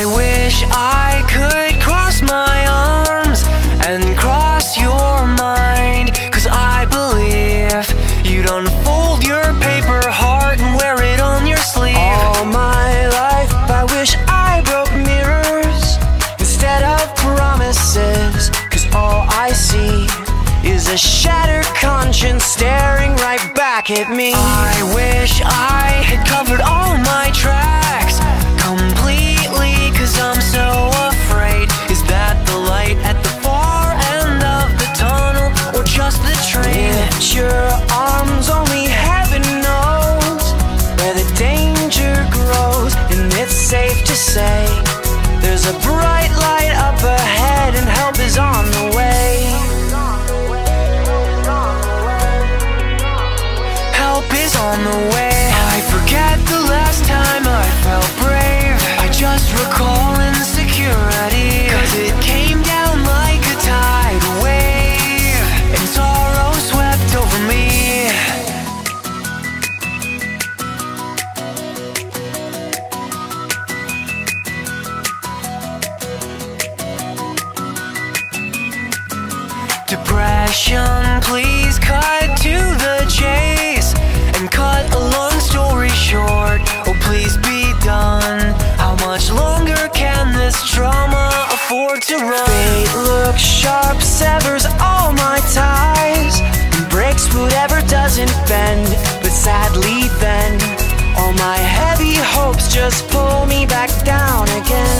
I wish I could cross my arms and cross your mind, 'cause I believe you'd unfold your paper heart and wear it on your sleeve. All my life I wish I broke mirrors instead of promises, 'cause all I see is a shattered conscience staring right back at me. I wish I had covered all my tracks completely, 'cause I'm so afraid. Is that the light at the far end of the tunnel, or just the train? It's your arms, only heaven knows where the danger grows. And it's safe to say there's a bright light up ahead and help is on the way. Help is on the way. I forget the last time I felt brave. I just recall insecurity, 'cause it came down like a tidal wave and sorrow swept over me. Depression, please cut to the chase and cut a long story short. Oh, please be done. How much longer can this trauma afford to run? Fate looks sharp, severs all my ties, and breaks whatever doesn't bend. But sadly then, all my heavy hopes just pull me back down again.